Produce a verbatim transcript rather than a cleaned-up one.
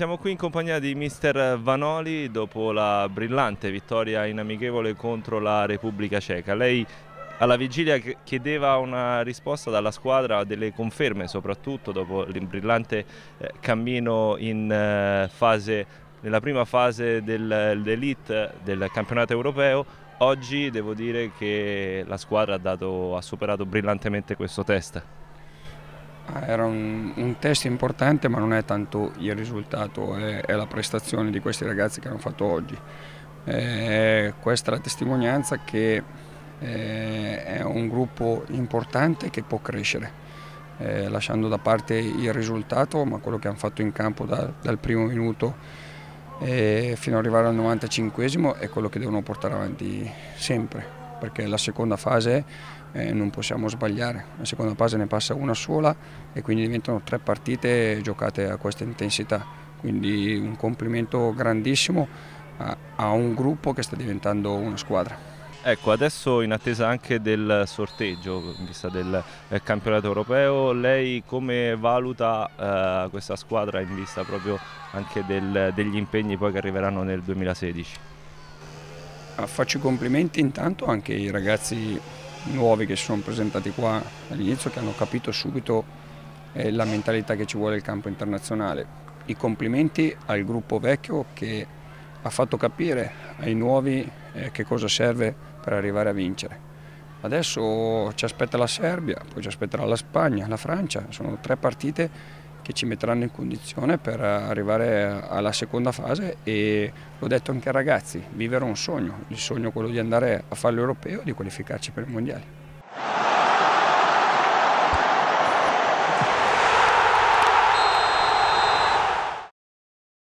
Siamo qui in compagnia di mister Vanoli dopo la brillante vittoria in amichevole contro la Repubblica Ceca. Lei alla vigilia chiedeva una risposta dalla squadra, delle conferme soprattutto dopo il brillante cammino in fase, nella prima fase dell'elite del campionato europeo. Oggi devo dire che la squadra ha, dato, ha superato brillantemente questo test. Era un, un test importante, ma non è tanto il risultato, è, è la prestazione di questi ragazzi che hanno fatto oggi. Eh, questa è la testimonianza che eh, è un gruppo importante che può crescere, eh, lasciando da parte il risultato, ma quello che hanno fatto in campo da, dal primo minuto e fino ad arrivare al novantacinquesimo è quello che devono portare avanti sempre, perché la seconda fase eh, non possiamo sbagliare, la seconda fase ne passa una sola e quindi diventano tre partite giocate a questa intensità, quindi un complimento grandissimo a, a un gruppo che sta diventando una squadra. Ecco, adesso in attesa anche del sorteggio in vista del eh, campionato europeo, lei come valuta eh, questa squadra in vista proprio anche del, degli impegni poi che arriveranno nel duemilasedici? Faccio i complimenti intanto anche ai ragazzi nuovi che si sono presentati qua all'inizio, che hanno capito subito eh, la mentalità che ci vuole il campo internazionale. I complimenti al gruppo vecchio che ha fatto capire ai nuovi eh, che cosa serve per arrivare a vincere. Adesso ci aspetta la Serbia, poi ci aspetterà la Spagna, la Francia, sono tre partite che ci metteranno in condizione per arrivare alla seconda fase e l'ho detto anche ai ragazzi, vivere un sogno, il sogno è quello di andare a fare l'europeo e di qualificarci per i mondiali.